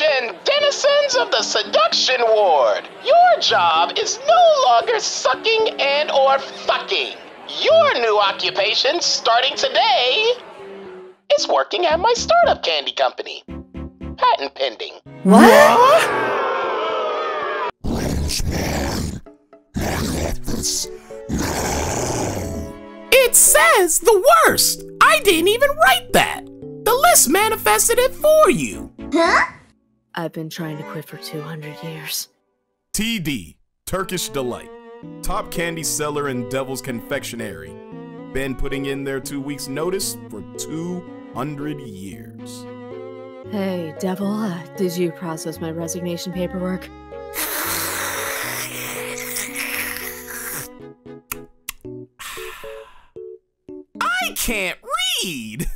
Attention, denizens of the seduction ward! Your job is no longer sucking and or fucking. Your new occupation, starting today, is working at my startup candy company. Patent pending. What? Lynchman, not this. No. It says the worst. I didn't even write that. The list manifested it for you. Huh? I've been trying to quit for 200 years. TD, Turkish Delight. Top candy seller in Devil's Confectionary. Been putting in their 2 weeks' notice for 200 years. Hey, Devil, did you process my resignation paperwork? I can't read!